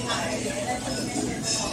Okay.